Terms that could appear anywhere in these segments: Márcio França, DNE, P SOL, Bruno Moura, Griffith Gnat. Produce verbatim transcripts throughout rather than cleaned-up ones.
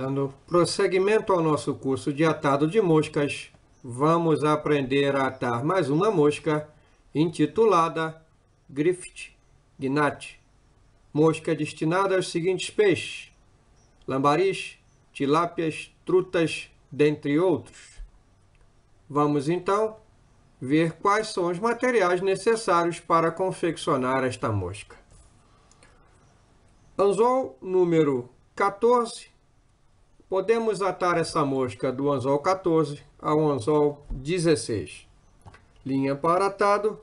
Dando prosseguimento ao nosso curso de atado de moscas, vamos aprender a atar mais uma mosca intitulada Griffith Gnat. Mosca destinada aos seguintes peixes: lambaris, tilápias, trutas, dentre outros. Vamos então ver quais são os materiais necessários para confeccionar esta mosca. Anzol número quatorze. Podemos atar essa mosca do anzol quatorze ao anzol dezesseis. Linha para atado.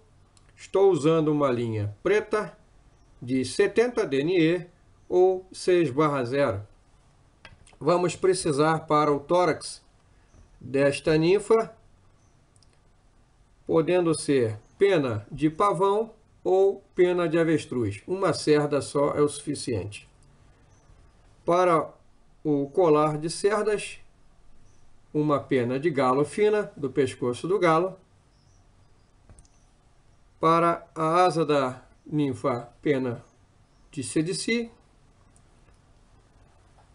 Estou usando uma linha preta de setenta D N E ou seis barra zero. Vamos precisar para o tórax desta ninfa, podendo ser pena de pavão ou pena de avestruz. Uma cerda só é o suficiente. Para o colar de cerdas, uma pena de galo fina, do pescoço do galo. Para a asa da ninfa, pena de cedici.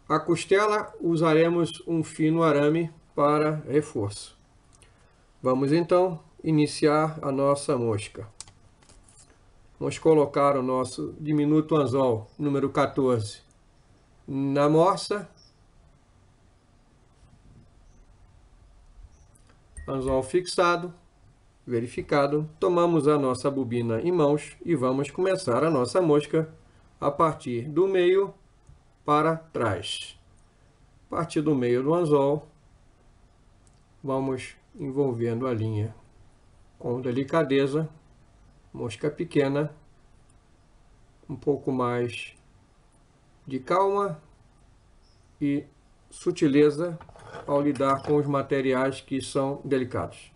A costela, usaremos um fino arame para reforço. Vamos então iniciar a nossa mosca. Vamos colocar o nosso diminuto anzol número quatorze na morsa. Anzol fixado, verificado. Tomamos a nossa bobina em mãos e vamos começar a nossa mosca a partir do meio para trás. A partir do meio do anzol, vamos envolvendo a linha com delicadeza. Mosca pequena, um pouco mais de calma e sutileza ao lidar com os materiais que são delicados.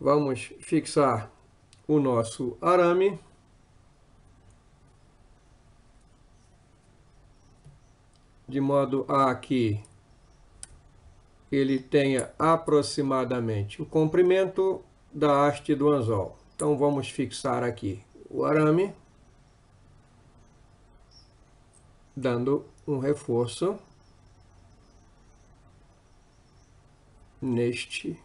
Vamos fixar o nosso arame de modo a que ele tenha aproximadamente o comprimento da haste do anzol. Então vamos fixar aqui o arame, dando um reforço neste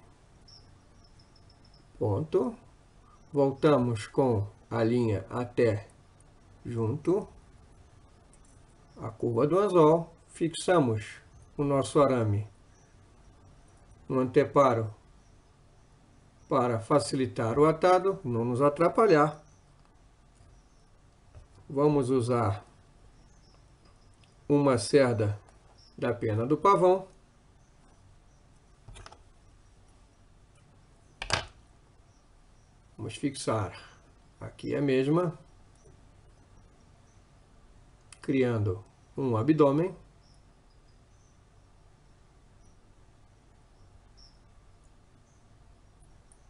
ponto. Voltamos com a linha até junto à curva do anzol, fixamos o nosso arame no anteparo para facilitar o atado, não nos atrapalhar. Vamos usar uma cerda da pena do pavão. Vamos fixar aqui a mesma, criando um abdômen.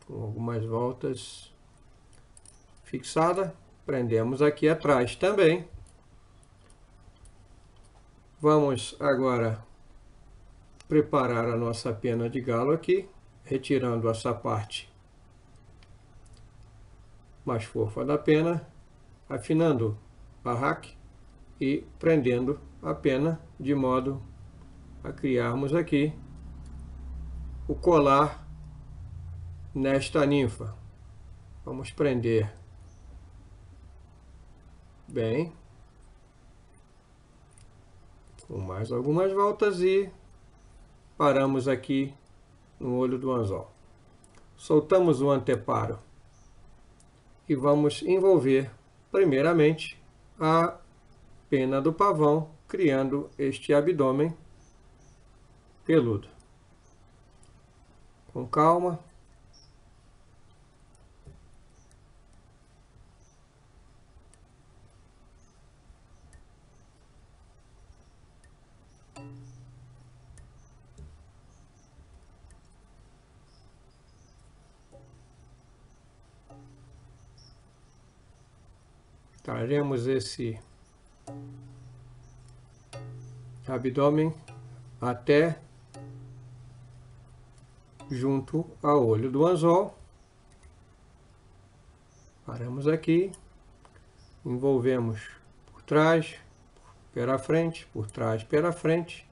Com algumas voltas fixada, prendemos aqui atrás também. Vamos agora preparar a nossa pena de galo aqui, retirando essa parte mais fofa da pena, afinando a hack e prendendo a pena de modo a criarmos aqui o colar nesta ninfa. Vamos prender bem, com mais algumas voltas e paramos aqui no olho do anzol. Soltamos o anteparo e vamos envolver primeiramente a pena do pavão, criando este abdômen peludo. Com calma. Traremos esse abdômen até junto ao olho do anzol. Paramos aqui, envolvemos por trás, por pela frente, por trás, pela frente,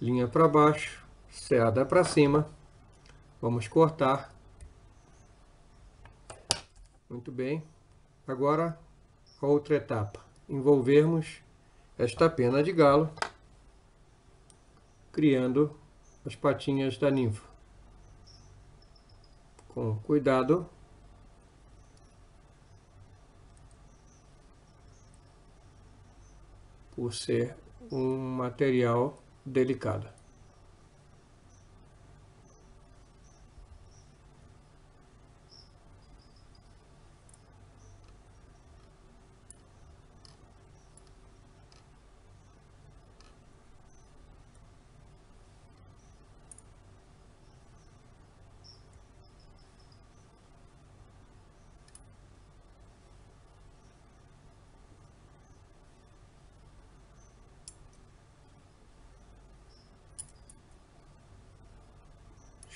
linha para baixo, seda para cima. Vamos cortar. Muito bem. Agora, a outra etapa. Envolvermos esta pena de galo, criando as patinhas da ninfa. Com cuidado. Por ser um material delicado.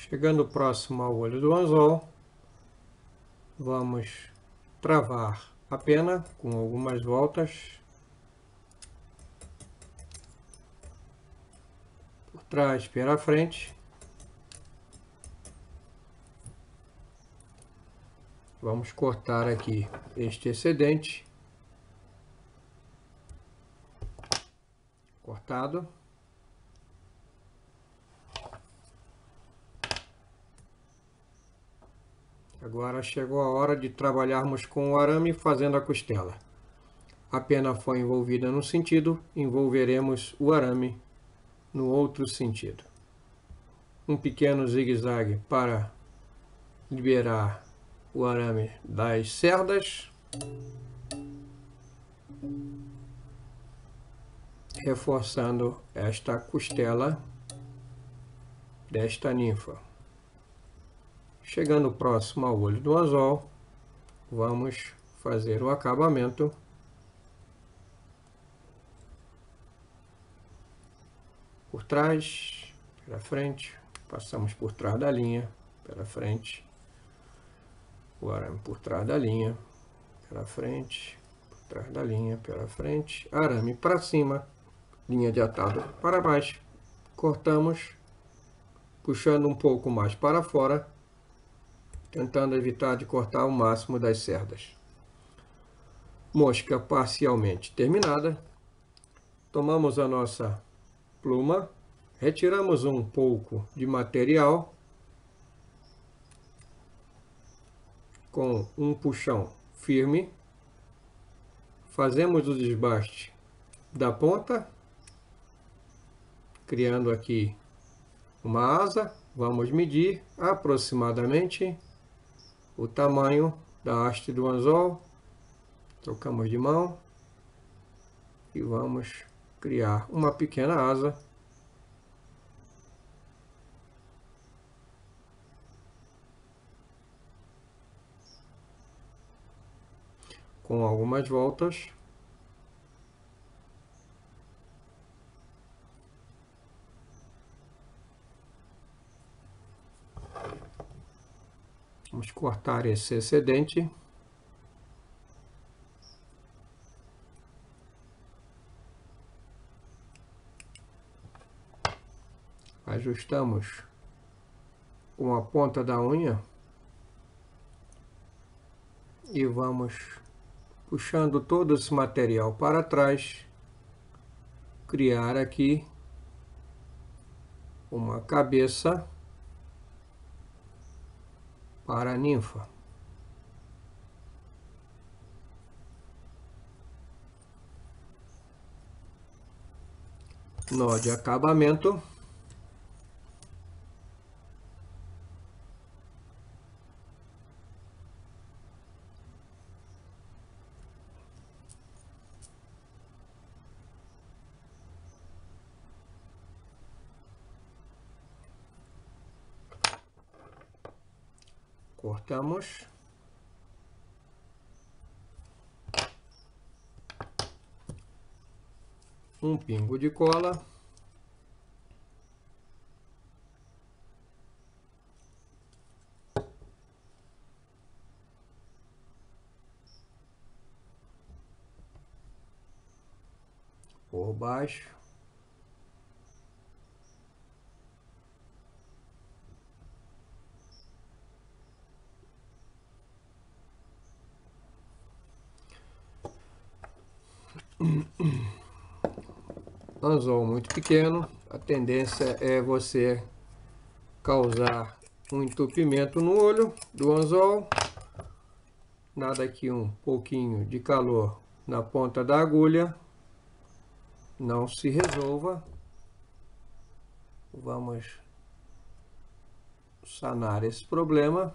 Chegando próximo ao olho do anzol, vamos travar a pena com algumas voltas por trás, pela frente. Vamos cortar aqui este excedente. Cortado. Agora chegou a hora de trabalharmos com o arame fazendo a costela. A pena foi envolvida num sentido, envolveremos o arame no outro sentido. Um pequeno zigue-zague para liberar o arame das cerdas. Reforçando esta costela desta ninfa. Chegando próximo ao olho do anzol, vamos fazer o acabamento. Por trás, pela frente, passamos por trás da linha, pela frente. O arame por trás da linha, pela frente, por trás da linha, pela frente. Arame para cima, linha de atado para baixo. Cortamos, puxando um pouco mais para fora. Tentando evitar de cortar o máximo das cerdas. Mosca parcialmente terminada. Tomamos a nossa pluma. Retiramos um pouco de material. Com um puxão firme. Fazemos o desbaste da ponta. Criando aqui uma asa. Vamos medir aproximadamente o tamanho da haste do anzol, trocamos de mão e vamos criar uma pequena asa. Com algumas voltas. Vamos cortar esse excedente. Ajustamos com a ponta da unha. E vamos puxando todo esse material para trás. Criar aqui uma cabeça. Para a ninfa. Nó de acabamento. Cortamos. Um pingo de cola. por baixo. Anzol muito pequeno, a tendência é você causar um entupimento no olho do anzol. Nada aqui, um pouquinho de calor na ponta da agulha, não se resolva. Vamos sanar esse problema.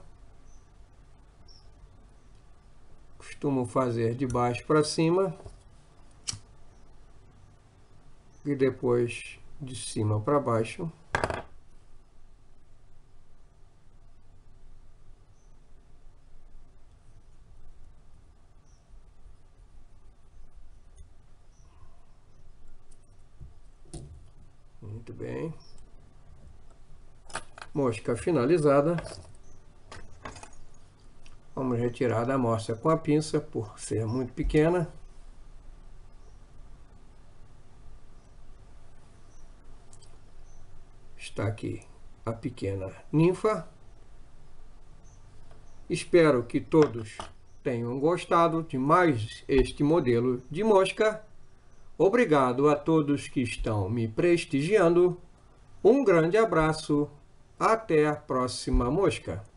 Costumo fazer de baixo para cima e depois de cima para baixo. Muito bem. Mosca finalizada. Vamos retirar da amostra com a pinça, por ser muito pequena. Está aqui a pequena ninfa. Espero que todos tenham gostado de mais este modelo de mosca. Obrigado a todos que estão me prestigiando. Um grande abraço. Até a próxima mosca.